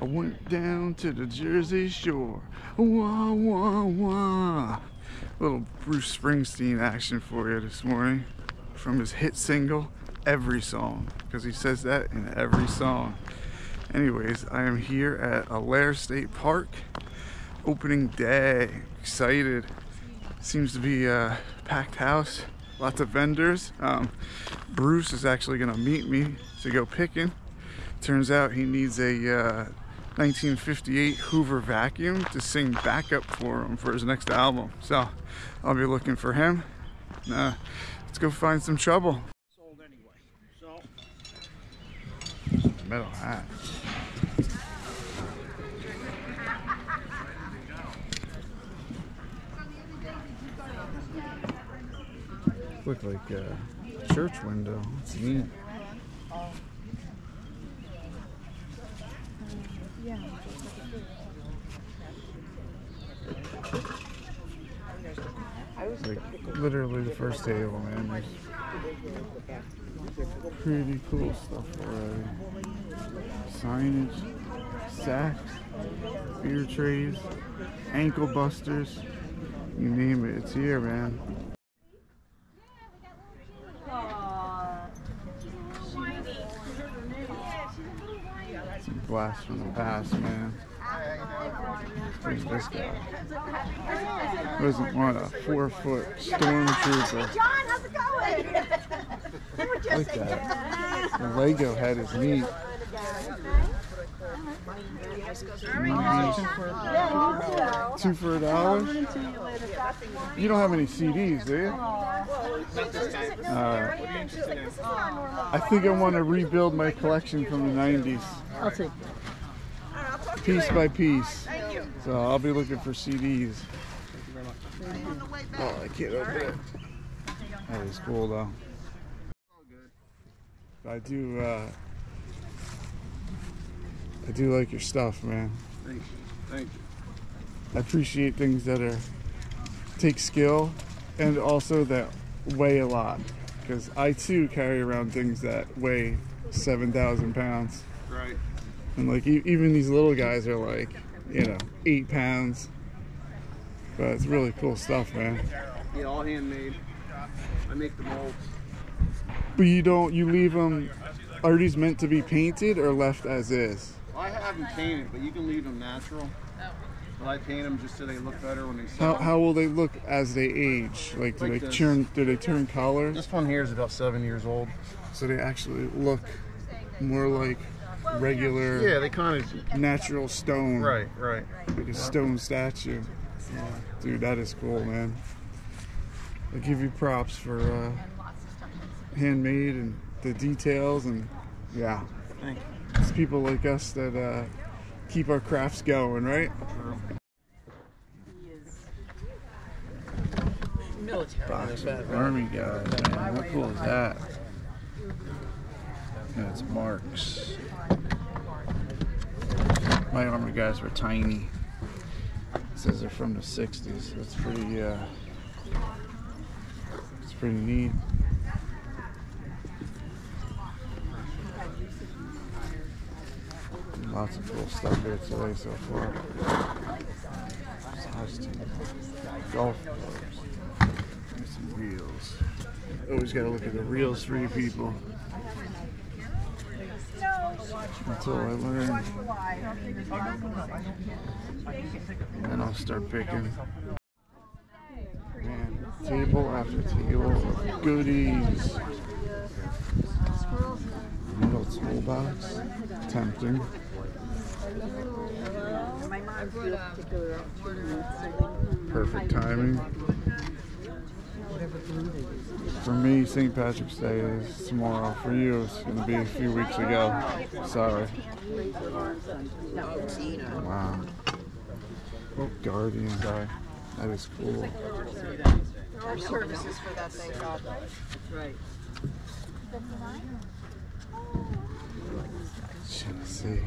I went down to the Jersey Shore. Wah, wah, wah. Little Bruce Springsteen action for you this morning from his hit single, Every Song, because he says that in every song. Anyways, I am here at Allaire State Park, opening day. Excited. Seems to be a packed house, lots of vendors. Bruce is actually gonna meet me to go picking. Turns out he needs a 1958 Hoover vacuum to sing backup for him for his next album. So I'll be looking for him. Let's go find some trouble. Sold anyway, so. Metal hat. Look like a church window. It's neat. Like literally the first table, man. There's pretty cool stuff already. Signage, sacks, beer trays, ankle busters, you name it, it's here, man. Blast from the past, man. Who's this guy? Doesn't want a 4-foot stormtrooper. John, how's it going? Look at that. The Lego head is neat. Nice. $2 for $1? You don't have any CDs, do you? I think I want to rebuild my collection from the 90s. I'll take that. Piece by piece. Thank you. So I'll be looking for CDs. Thank you very much. Oh, I can't open it. That is cool though. I do like your stuff, man. Thank you. Thank you. I appreciate things that take skill and also that weigh a lot, because I too carry around things that weigh 7,000 pounds. Right. And like even these little guys are like, you know, 8 pounds. But it's really cool stuff, man. Yeah, all handmade. I make the molds. But you leave them. Are these meant to be painted or left as is? Well, I haven't painted, but you can leave them natural. But I paint them just so they look better when they sell. How will they look as they age? Like do they turn color? This one here is about 7 years old. So they actually look more like regular, yeah, they kind of natural stone. Right, right. Like a stone statue. Yeah. Dude, that is cool, man. I give you props for handmade and the details, and yeah. Thank you. It's people like us that keep our crafts going, right? He is military. Box of army guy, man. How cool is that? That's Marx. My army guys were tiny. It says they're from the 60s. That's pretty, it's pretty neat. Lots of cool stuff here today so far. Golf balls. There's some reels. Always gotta look at the reels for you people. Until I learn. Then I'll start picking. Man, table after table of goodies. Little toolbox. Tempting. Perfect timing. For me, St. Patrick's Day is tomorrow. For you, it's going to be a few weeks ago. Sorry. Wow. Oh, Guardian guy. That is cool. There are services for that, thank God. Right. Genesee.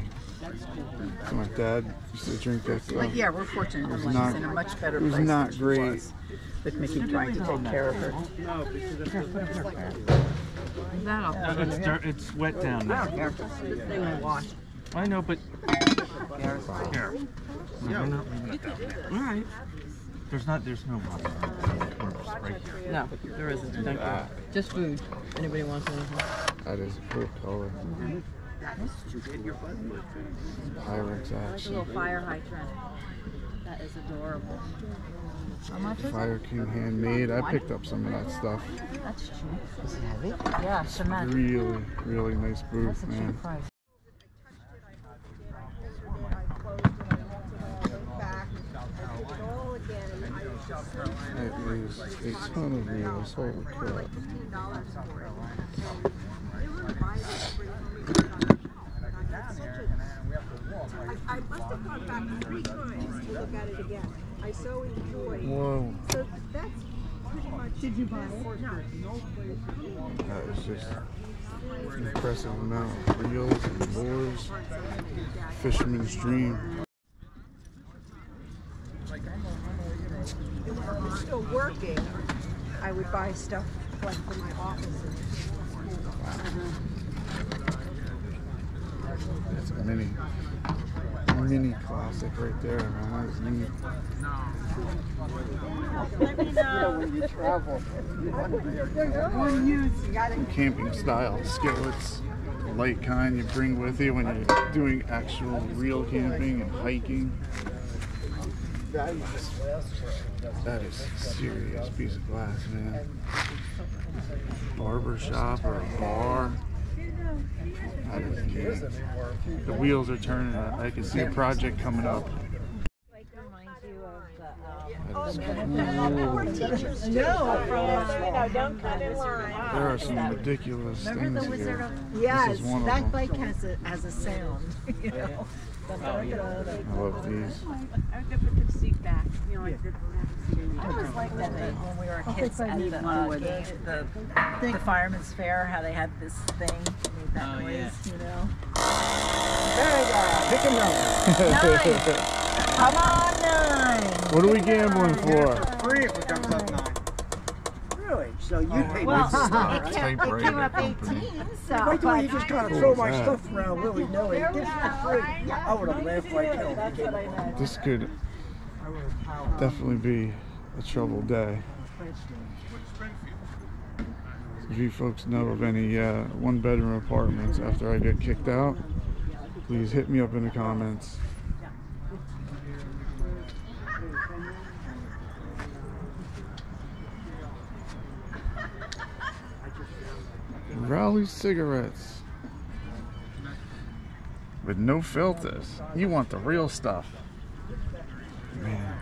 So my dad used to drink that stuff. But yeah, we're fortunate. It was not, in a much better place. It was not great. With Mickey trying to take care of her. No, because it's wet down there. I know, but here. Yeah, no, all right. There's no money. Right here. No, there isn't. Thank you. Just food. Anybody wants anything? That is a cool color. Mm-hmm. Pyrex action. Like a little fire hydrant. That is adorable. How much is it? Fire King handmade. I picked up some of that stuff. That's cheap. Is it heavy? Yeah, cement. Really, really nice booth, that's a man. Cheap price. It is a ton of meals. Holy crap. I must have gone back 3 times to look at it again. I so enjoyed it. Whoa. So that's pretty much. Did you buy it? No. That is just an impressive amount of reels and lures. Fisherman's dream. If it was still working, I would buy stuff like for my office. That's a mini classic right there, man. That was neat. Let me know. Yeah, when you travel. When you camping style skillets, light kind you bring with you when you're doing actual real camping and hiking. That is a serious piece of glass, man. Barber shop or a bar. That is neat. The wheels are turning. I can see a project coming up. There are some ridiculous things here. Yes, that bike has a sound. You know? I love these. I would go put the seat back. You know, I always liked that when we were kids at the Fireman's Fair, how they had this thing that made that noise, you know. There we go. Pick them up. Nine. Come on, 9. What are we gambling for? Free if it comes up 9. Really? So you paid well, it came up 18, so... Why don't you just kind of throw my stuff around willy-nilly? Give it for free. I would have laughed like hell. This could definitely be a troubled day. If you folks know of any one-bedroom apartments after I get kicked out, please hit me up in the comments. Raleigh cigarettes with no filters. You want the real stuff, man.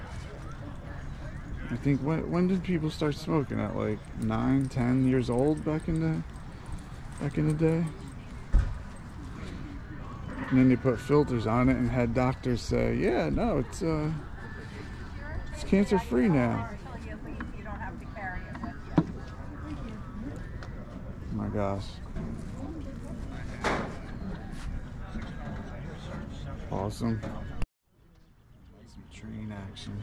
I think when did people start smoking? At like 9, 10 years old back in the day. And then they put filters on it and had doctors say, "Yeah, no, it's cancer free now." Oh my gosh. Awesome. Some train action.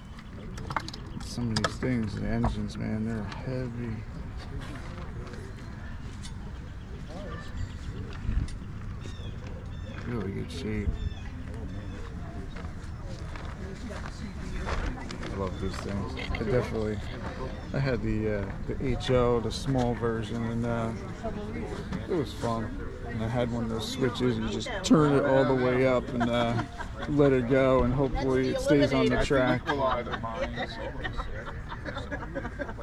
Some of these things, the engines, man, they're heavy. Really good shape. I love these things. I had the HO, the small version, and it was fun. And I had one of those switches, and you just turn it all the way up and let it go, and hopefully it stays on the track. It's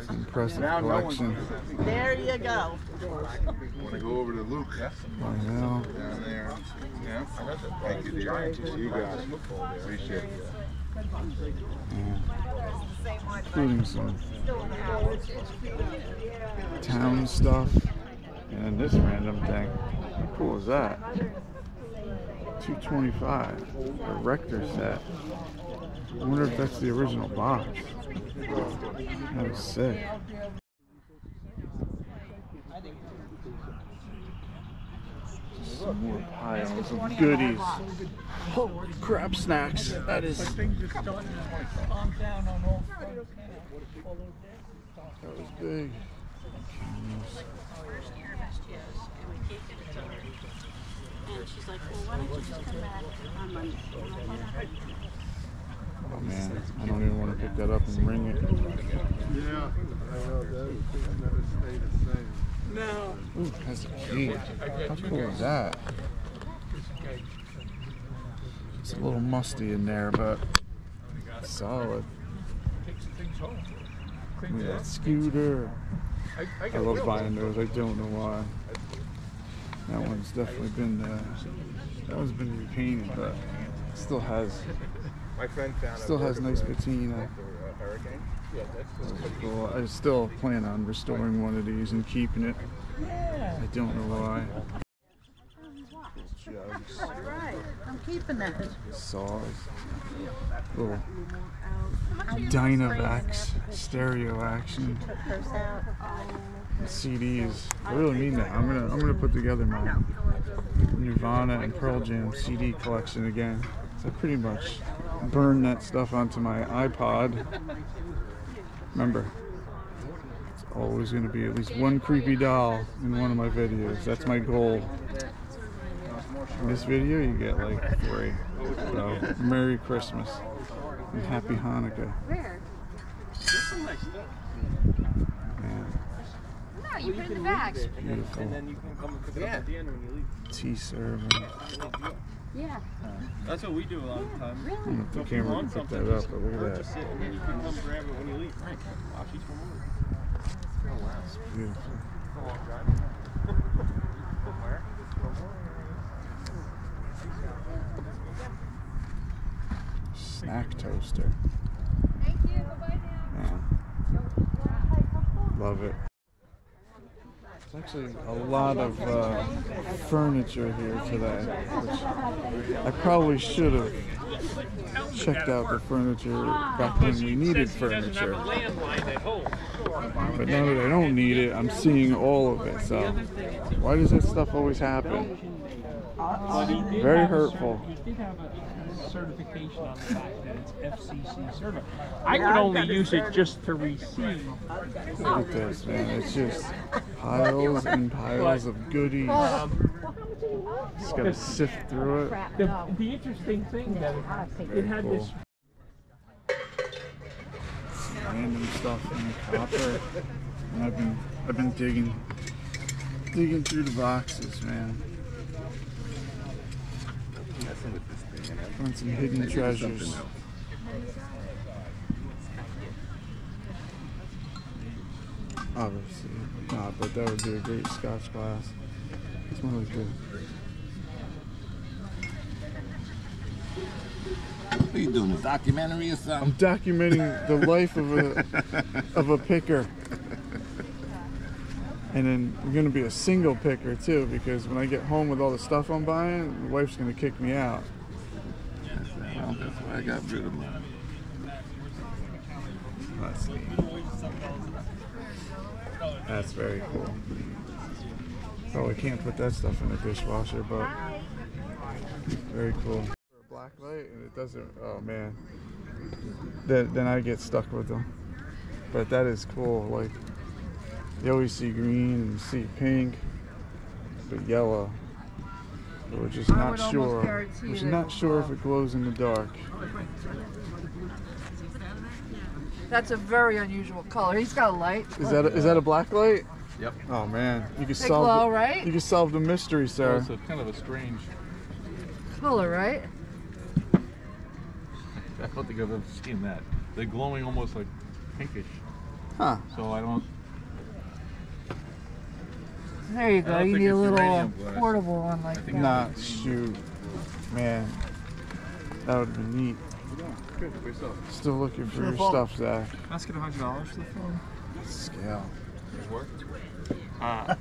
an impressive collection. There you go. Want to go over to Luke? I know. Down there. Yeah. Thank you, you guys. Appreciate it. Including some town stuff, and then this random thing. How cool is that? $225. Erector set. I wonder if that's the original box. That was sick. Some more piles of goodies. Holy crap, snacks. That is... That was big. And she's like, well, why don't you just come back on Monday? I'm like, what happened? Oh man, I don't even want to pick that up and ring it. Yeah, I know that. Things never stay the same. No. Ooh, that's cute. How cool is that? It's a little musty in there, but it's solid. Look at that scooter. I love buying those. I don't know why. That one's definitely been repainted, but still has. My friend found still has nice patina. Cool. I still plan on restoring one of these and keeping it. Yeah. I don't know why. All right, I'm keeping that. Saws. Little Dynavax stereo action. The CDs. I really mean that. I'm gonna put together my Nirvana and Pearl Jam CD collection again. So pretty much burn that stuff onto my iPod. Remember, it's always going to be at least one creepy doll in one of my videos. That's my goal. In this video, you get like 3. So, Merry Christmas and Happy Hanukkah. Man. No, you put it in the back. Beautiful. Tea serving. Yeah. That's what we do a lot of times. Really? I don't know if the camera can pick that up, but look at that. You can come grab it when you leave. Right. Watch each one over. Oh, wow. It's beautiful. Snack toaster. Thank you. Bye-bye now. Yeah. Love it. Actually, a lot of furniture here today, which I probably should have checked out the furniture back when we needed furniture, but now that I don't need it, I'm seeing all of it, so why does that stuff always happen? It's very hurtful. Certification on the fact that it's FCC certified. I could only use it just to receive. Look at this, man. It's just piles and piles of goodies. Just gotta sift through it. The interesting thing that it had this random stuff in the copper. And I've been digging through the boxes, man. Find some hidden treasures. Obviously not, but that would be a great scotch glass. This one looks good. What are you doing, a documentary or something? I'm documenting the life of a picker. And then I'm going to be a single picker too, because when I get home with all the stuff I'm buying, my wife's going to kick me out. That's why I got rid of mine. That's very cool. Oh, I can't put that stuff in the dishwasher, but very cool. A black light and it doesn't, oh man. Then I get stuck with them. But that is cool, like, you always see green and you see pink, but yellow. But we're just not sure. We're not sure if it glows in the dark. That's a very unusual color. He's got a light. Is that a black light? Yep. Oh man, you can solve. Glow, right? You can solve the mystery, sir. It's kind of a strange color, right? I don't think I've ever seen that. They're glowing almost like pinkish. Huh? So I don't. There you go, you need a little portable one like that. Nah, shoot. Man, that would be neat. Still looking for your stuff, Zach. Ask it $100 for the phone. Scale. Does it work? I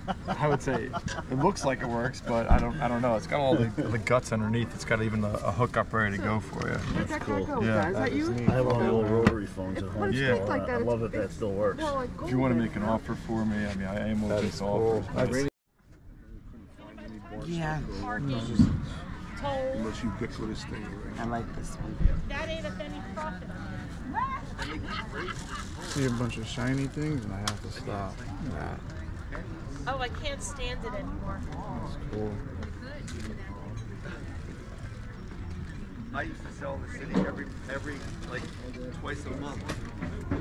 would say it looks like it works, but I don't know. It's got all the guts underneath. It's got even a hookup ready to go for you. That's cool. Yeah, is that you? I have all the old rotary phones at home. Yeah, I love that that still works. If you want to make an offer for me, I mean, I am open to offer. Yeah. The most ubiquitous thing. I like this one. That ain't a penny profit. See a bunch of shiny things, and I have to stop. Nah. Oh, I can't stand it anymore. That's cool. I used to sell in the city every like twice a month.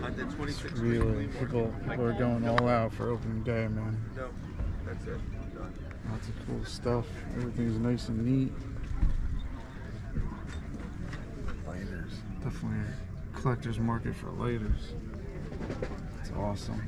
On the 26th. Really, people are going all out for opening day, man. No, that's it. Done. Lots of cool stuff. Everything's nice and neat. Lighters, definitely a collector's market for lighters. It's awesome.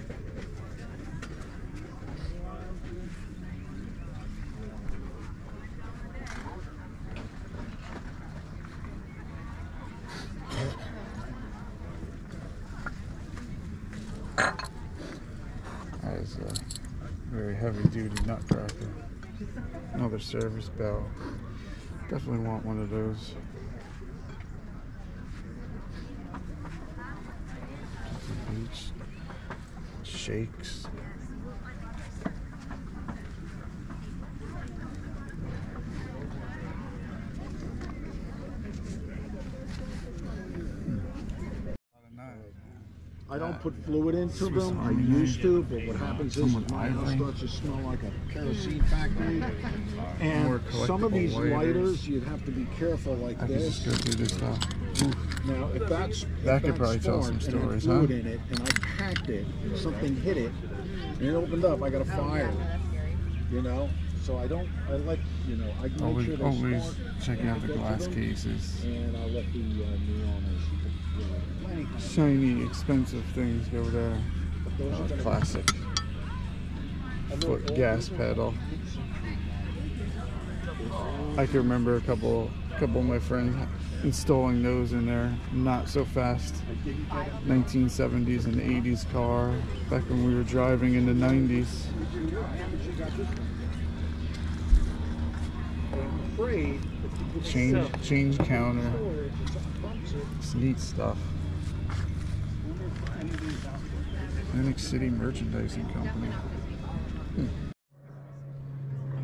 Heavy-duty nutcracker. Another service bell. Definitely want one of those. Beach shakes. I don't put fluid into them. I used to, but what happens is my house starts to smell like a kerosene factory. And some of these lighters, you'd have to be careful like this. I could just go through this stuff. Now, if that's that could probably tell some stories, huh? In it, and I packed it, and something hit it, and it opened up. I got a fire. You know, so I don't. I let you know. I make sure they're always checking out the glass cases. And I let the new owners. Shiny, expensive things go there. Classic foot gas pedal. I can remember a couple of my friends installing those in their not so fast 1970s and 80s car back when we were driving in the 90s. Change counter. It's neat stuff. Phoenix City Merchandising Company.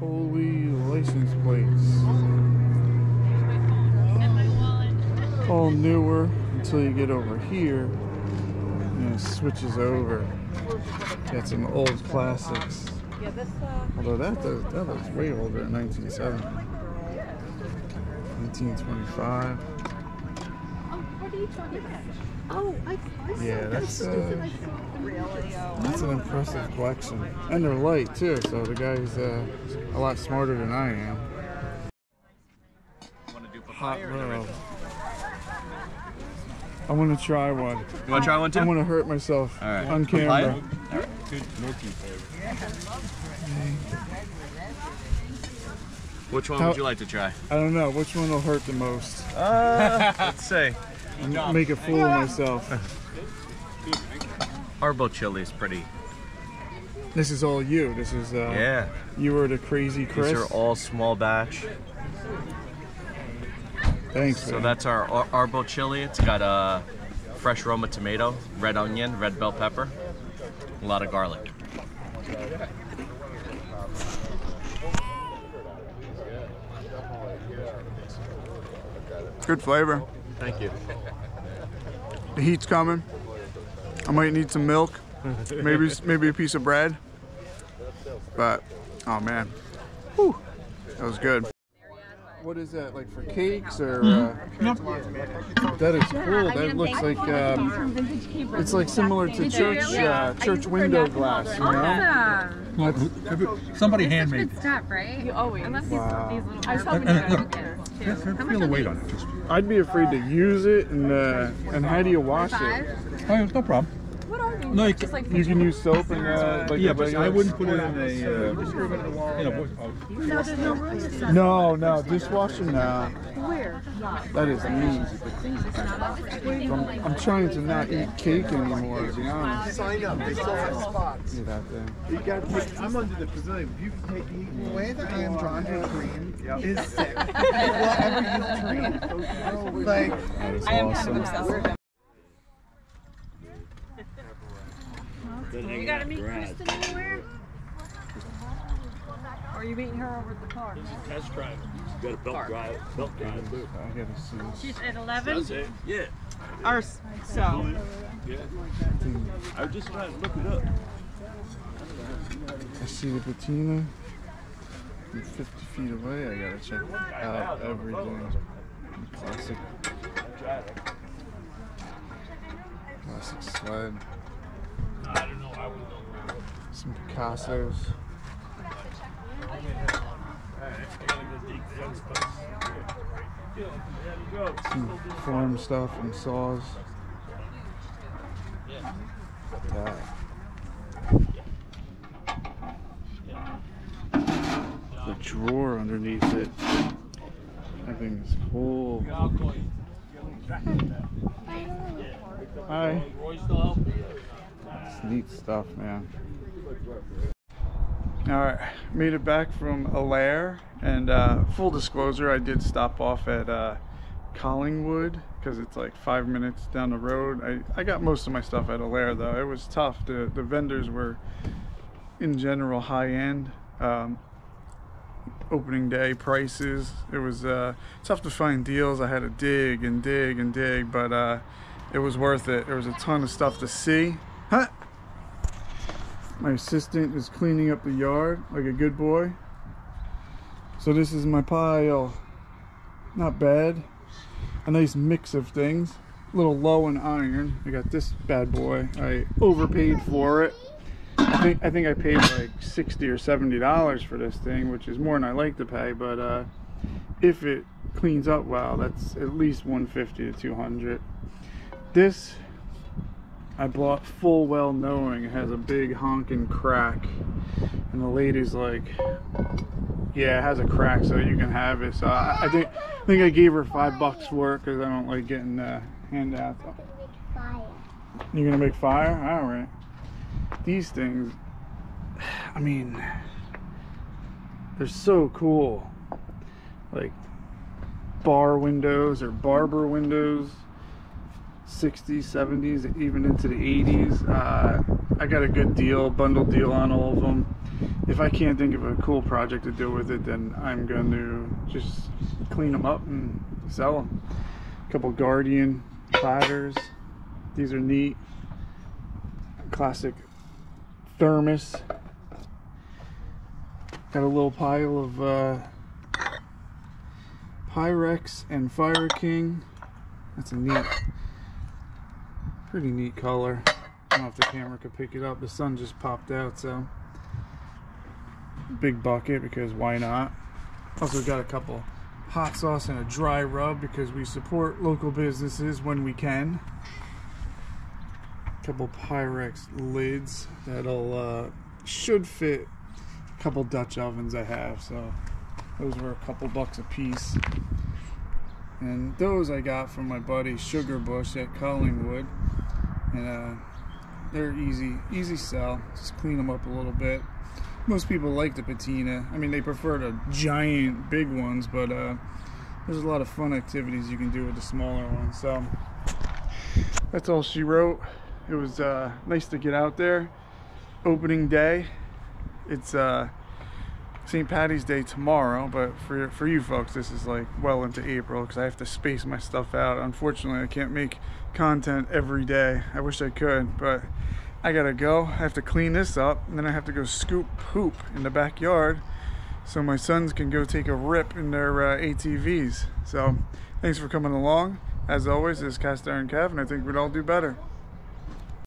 Holy license plates. All newer until you get over here. And it switches over. Got some old classics. Although that looks way older at 1970. 1925. Oh, yeah, that's an impressive collection. And they're light too, so the guy's a lot smarter than I am. Hot row. I want to try one. You want to try one too? I want to hurt myself on camera. All right. Which one would you like to try? I don't know. Which one will hurt the most? Let's see. And make a fool of myself. Arbo chili is pretty. This is all you. This is yeah. You were the crazy Chris. These are all small batch. Thanks. So man. That's our Arbo chili. It's got a fresh Roma tomato, red onion, red bell pepper, a lot of garlic. Good flavor. Thank you. The heat's coming. I might need some milk, maybe a piece of bread. But oh man, whew, that was good. What is that like for cakes or? That is cool. That looks like it's like similar to church window glass, you know. Look, somebody handmade. Good stuff, right? You always. I love these little. I was hoping to feel the weight on it. I'd be afraid to use it, and how do you wash it? Oh, no problem. What are these? Like, just like you can use soap and like. Yeah, but I wouldn't put it in a. No, there's no room to set. No, dishwasher, no. Where? That is mean. I'm trying to not eat cake anymore, to be honest. Sign up. They still have spots. Get out there. You got to take. I'm under the Brazilian. You can take heat. The way that I am drawn to green is sick. Whatever you drink, like I am kind of obsessed. You gotta meet Kristen anywhere? Or are you meeting her over at the park? She's a test driver. She's got a belt drive. She's at 11? Yeah. Or so. Yeah. I was just trying to look it up. I see the patina. I'm 50 feet away. I gotta check out everything. Classic slime. I don't know. I would know. Some Picassos. Some farm stuff and saws. The drawer underneath it. I think it's cool. Hi. It's neat stuff, man. Alright, made it back from Allaire, and full disclosure, I did stop off at Collingwood because it's like 5 minutes down the road. I got most of my stuff at Allaire though. It was tough. The vendors were in general high-end. Opening day prices, it was tough to find deals. I had to dig and dig and dig, but it was worth it. There was a ton of stuff to see. Huh? My assistant is cleaning up the yard like a good boy. So this is my pile. Not bad. A nice mix of things. A little low in iron. I got this bad boy. I overpaid for it. I think I paid like $60 or $70 for this thing, which is more than I like to pay, but if it cleans up well, that's at least $150 to $200. This I bought full well knowing it has a big honking crack, and the lady's like, yeah, it has a crack, so you can have it. So I think I gave her $5 for it because I don't like getting handouts. You're gonna make fire? All right. These things, I mean, they're so cool. Like bar windows or barber windows, 60s, 70s, even into the 80s. I got a good deal, bundle deal on all of them. If I can't think of a cool project to do with it, then I'm going to just clean them up and sell them. A couple Guardian platters. These are neat. Classic thermos. Got a little pile of Pyrex and Fire King. That's a neat, pretty neat color. I don't know if the camera could pick it up. The sun just popped out, so big bucket because why not? Also got a couple hot sauce and a dry rub because we support local businesses when we can. Couple Pyrex lids that'll should fit a couple Dutch ovens I have, so those were a couple bucks a piece, and those I got from my buddy Sugar Bush at Collingwood, and they're easy sell. Just clean them up a little bit. Most people like the patina. I mean, they prefer the giant big ones, but there's a lot of fun activities you can do with the smaller ones. So that's all she wrote. It was nice to get out there. Opening day. It's St. Patty's Day tomorrow, but for you folks, this is like well into April because I have to space my stuff out. Unfortunately, I can't make content every day. I wish I could, but I gotta go. I have to clean this up, and then I have to go scoop poop in the backyard so my sons can go take a rip in their ATVs. So thanks for coming along. As always, this is Cast Iron Kev, and I think we'd all do better.